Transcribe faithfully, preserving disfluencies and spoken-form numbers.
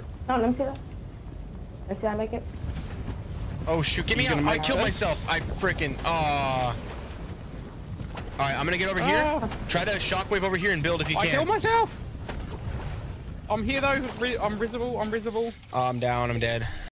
for it. No, let me see that. Let me see how I make it. Oh shoot! Get me out! I killed myself. I frickin' ah. Uh... All right, I'm gonna get over uh, here. Try to shockwave over here and build if you I can. I killed myself. I'm here though. I'm risible. I'm risible. I'm down. I'm dead.